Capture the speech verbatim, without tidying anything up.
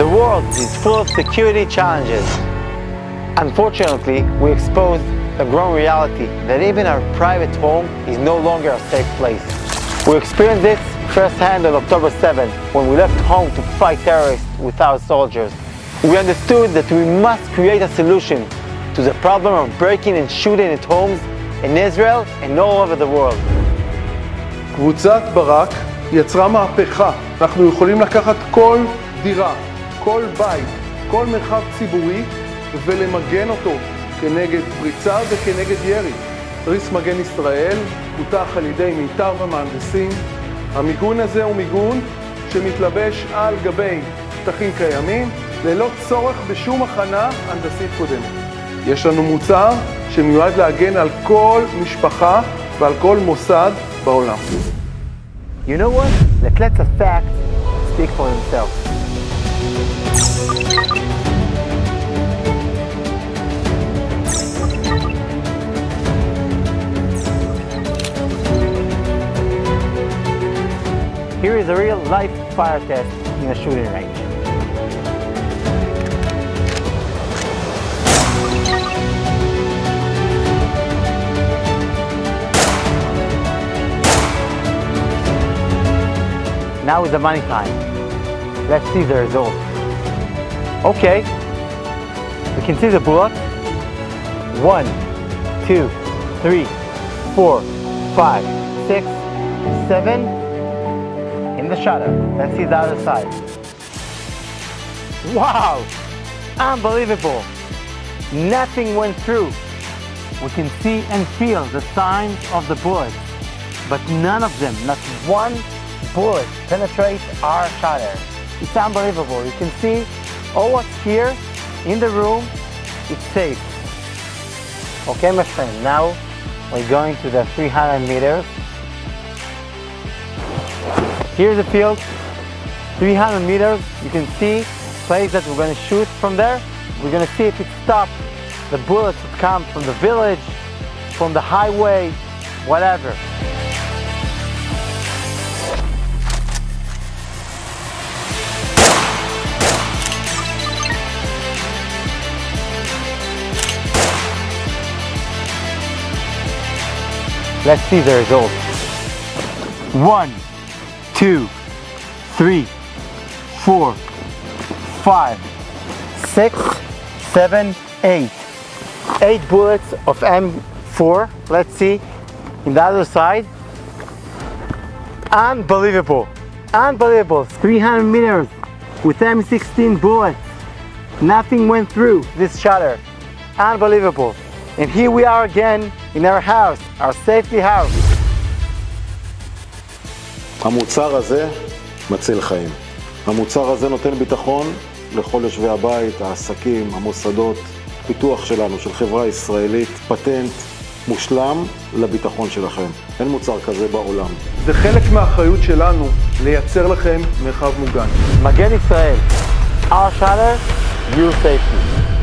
The world is full of security challenges. Unfortunately, we exposed the growing reality that even our private home is no longer a safe place. We experienced this firsthand on October seventh, when we left home to fight terrorists with our soldiers. We understood that we must create a solution to the problem of breaking and shooting at homes in Israel and all over the world. קבוצת ברק יצרה מהפכה. אנחנו יכולים לקחת כל דירה, כל בית, כל מרחב ציבורי ולמגן אותו כנגד פריצה וכנגד ירי. תריס מגן ישראל פותח על ידי מיתר ומהנדסים. המיגון הזה הוא מיגון שמתלבש על גבי שטחים קיימים ללא צורך בשום הכנה הנדסית קודמת. יש לנו מוצר שמיועד להגן על כל משפחה ועל כל מוסד בעולם. You know what? Let's let the facts speak for themselves. Here is a real-life fire test in a shooting range. Now is the money time. Let's see the result. Okay, we can see the bullets. One, two, three, four, five, six, seven. In the shutter. Let's see the other side. Wow! Unbelievable! Nothing went through. We can see and feel the signs of the bullets, but none of them, not one bullet penetrates our shutter. It's unbelievable. You can see all what's here in the room. It's safe. Okay, my friend, now we're going to the three hundred meters. Here's the field, three hundred meters. You can see place that we're going to shoot from there. We're going to see if it stops the bullets that come from the village, from the highway, whatever. Let's see the results. One, two, three, four, five, six, seven, eight. Eight bullets of M four. Let's see in the other side. Unbelievable. Unbelievable. three hundred meters with M sixteen bullets. Nothing went through this shutter. Unbelievable. And here we are again in our house, our safety house. המוצר הזה מציל חיים. המוצר הזה נותן ביטחון לכל יושבי הבית, העסקים, המוסדות. פיתוח שלנו, של חברה ישראלית, פטנט מושלם לביטחון שלכם. אין מוצר כזה בעולם. זה חלק מהאחריות שלנו לייצר לכם מרחב מוגן. מגן ישראל, our shutter, your safety.